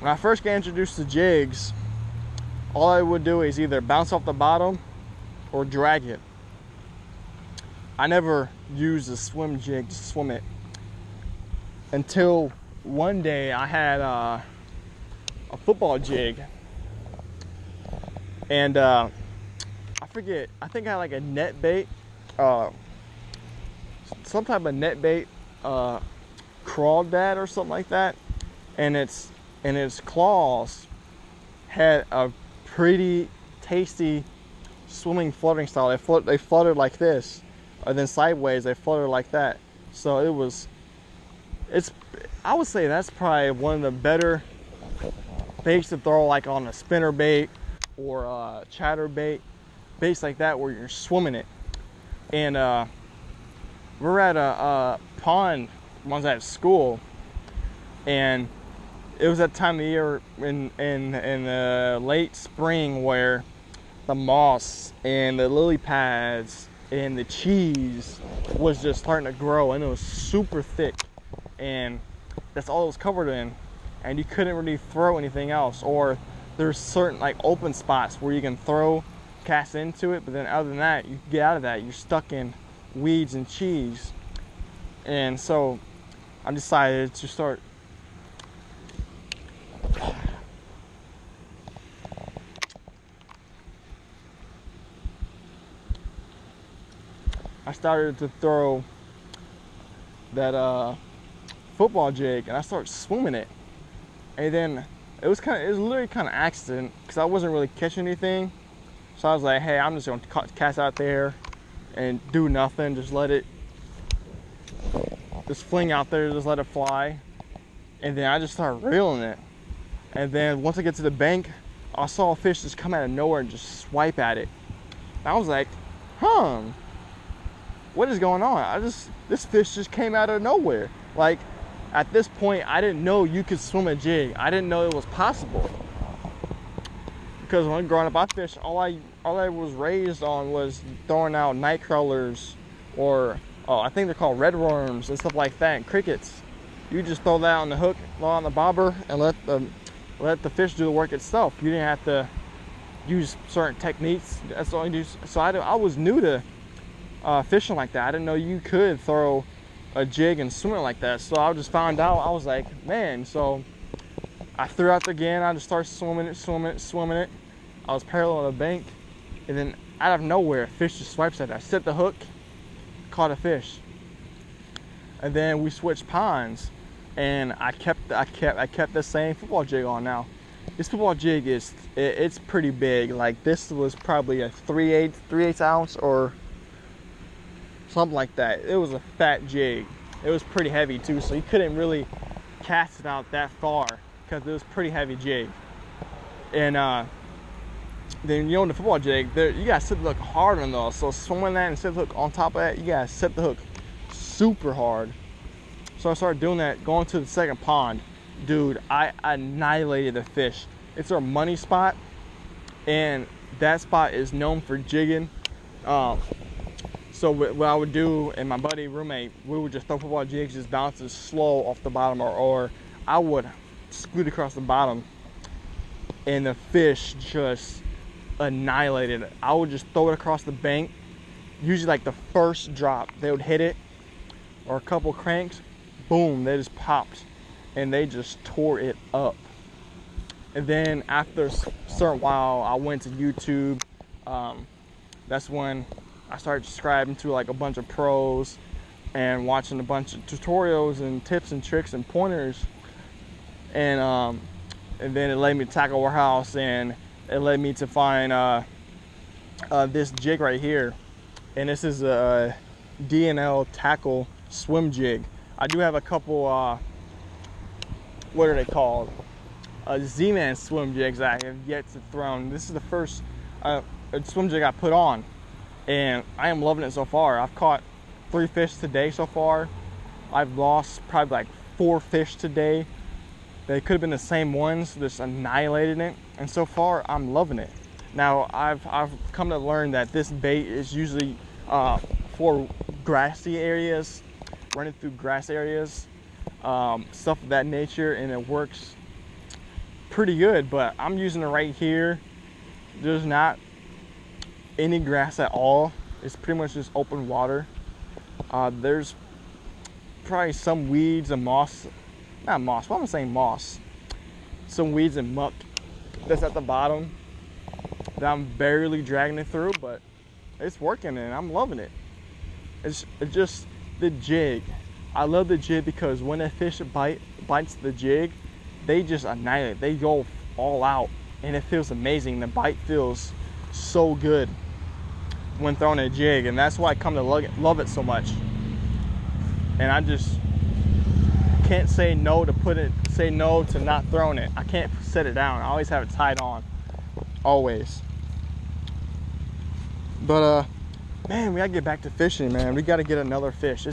When I first got introduced to jigs, all I would do is either bounce off the bottom or drag it. I never used a swim jig to swim it until one day I had a football jig, and I forget, I think I had like a net bait, some type of net bait crawdad or something like that, and its claws had a pretty tasty swimming floating style. They fluttered like this, and then sideways they fluttered like that. So it was, I would say that's probably one of the better baits to throw, like on a spinner bait or a chatter bait, baits like that where you're swimming it. And we're at a pond once at school, and it was that time of year in the late spring where the moss and the lily pads and the cheese was just starting to grow, and it was super thick, and that's all it was covered in, and you couldn't really throw anything else. Or there's certain like open spots where you can throw, cast into it, but then other than that, you get out of that, you're stuck in weeds and cheese. And so I decided to start to throw that football jig, and I started swimming it. And then it was literally kind of accident, because I wasn't really catching anything. So I was like, hey, I'm just gonna cast out there and do nothing, just let it just fling out there, just let it fly. And then I just started reeling it, and then once I get to the bank, I saw a fish just come out of nowhere and just swipe at it, and I was like, what is going on? This fish just came out of nowhere. Like, at this point, I didn't know you could swim a jig. I didn't know it was possible. Because when growing up, I fished, all I was raised on was throwing out night crawlers, or I think they're called red worms and stuff like that, and crickets. You just throw that on the hook, on the bobber, and let the fish do the work itself. You didn't have to use certain techniques. That's all you do. So I was new to fishing like that. I didn't know you could throw a jig and swim it like that. So I just found out. I was like, man. So I threw out again. I just started swimming it. I was parallel to the bank, and then out of nowhere, a fish just swipes at it. I set the hook, caught a fish, and then we switched ponds, and I kept the same football jig on. Now, this football jig it's pretty big. Like, this was probably a 3/8 ounce or something like that. It was a fat jig. It was pretty heavy too, so you couldn't really cast it out that far because it was a pretty heavy jig. And then you own the football jig, you gotta set the hook hard on those. So swimming that and set the hook on top of that, you gotta set the hook super hard. So I started doing that, going to the second pond. Dude, I annihilated the fish. It's our money spot, and that spot is known for jigging. So what I would do, and my buddy, roommate, we would just throw football jigs, just bounces slow off the bottom, or I would scoot across the bottom, and the fish just annihilated it. I would just throw it across the bank, usually like the first drop, they would hit it, or a couple cranks, boom, they just popped, and they just tore it up. And then after a certain while, I went to YouTube. That's when I started subscribing to like a bunch of pros and watching a bunch of tutorials and tips and tricks and pointers, and then it led me to Tackle Warehouse, and it led me to find this jig right here, and this is a D&L Tackle swim jig. I do have a couple what are they called, Z-Man swim jigs I have yet to throw. This is the first swim jig I put on, and I am loving it so far. I've caught 3 fish today so far. I've lost probably like 4 fish today. They could have been the same ones, just annihilated it. And so far, I'm loving it. Now, I've come to learn that this bait is usually for grassy areas, running through grass areas, stuff of that nature, and it works pretty good, but I'm using it right here. There's not any grass at all. It's pretty much just open water. There's probably some weeds and moss. Not moss, why am I saying moss? Some weeds and muck that's at the bottom that I'm barely dragging it through, but it's working and I'm loving it. It's just the jig. I love the jig because when a fish bites the jig, they just annihilate. They go all out and it feels amazing. The bite feels so good when throwing a jig, and that's why I come to love it so much. And I just can't say no to not throwing it. I can't set it down. I always have it tied on, always. But man, we gotta get back to fishing, man. We gotta get another fish.